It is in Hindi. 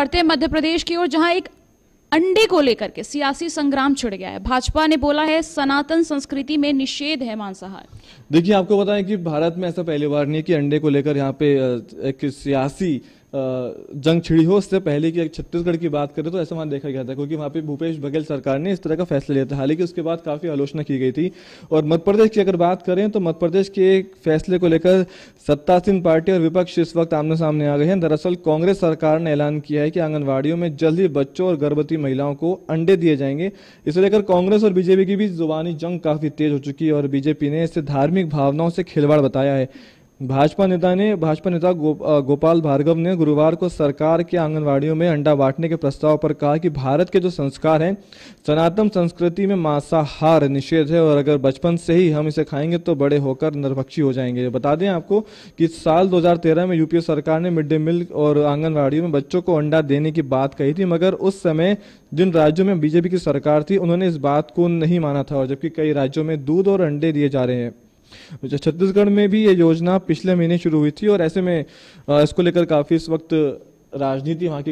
बढ़ते मध्य प्रदेश की ओर, जहां एक अंडे को लेकर के सियासी संग्राम छिड़ गया है। भाजपा ने बोला है सनातन संस्कृति में निषेध है मांसाहार। देखिए, आपको बताएं कि भारत में ऐसा पहली बार नहीं कि अंडे को लेकर यहाँ पे एक सियासी जंग छिड़ी हो। उससे पहले कि छत्तीसगढ़ की बात करें तो ऐसा वहाँ देखा गया था, क्योंकि वहाँ पे भूपेश बघेल सरकार ने इस तरह का फैसला लिया था। हालांकि उसके बाद काफ़ी आलोचना की गई थी। और मध्य प्रदेश की अगर बात करें तो मध्य प्रदेश के फैसले को लेकर सत्तासीन पार्टी और विपक्ष इस वक्त आमने सामने आ गए हैं। दरअसल कांग्रेस सरकार ने ऐलान किया है कि आंगनबाड़ियों में जल्द ही बच्चों और गर्भवती महिलाओं को अंडे दिए जाएंगे। इसे लेकर कांग्रेस और बीजेपी के बीच जुबानी जंग काफ़ी तेज हो चुकी है और बीजेपी ने इसे धार्मिक भावनाओं से खिलवाड़ बताया है। भाजपा नेता गोपाल भार्गव ने गुरुवार को सरकार के आंगनवाड़ियों में अंडा बांटने के प्रस्ताव पर कहा कि भारत के जो संस्कार हैं, सनातन संस्कृति में मांसाहार निषेध है और अगर बचपन से ही हम इसे खाएंगे तो बड़े होकर नरभक्षी हो जाएंगे। बता दें आपको कि साल 2013 में यूपीए सरकार ने मिड डे मील और आंगनवाड़ियों में बच्चों को अंडा देने की बात कही थी, मगर उस समय जिन राज्यों में बीजेपी की सरकार थी उन्होंने इस बात को नहीं माना था, और जबकि कई राज्यों में दूध और अंडे दिए जा रहे हैं। छत्तीसगढ़ में भी ये योजना पिछले महीने शुरू हुई थी और ऐसे में इसको लेकर काफी इस वक्त राजनीति वहाँ की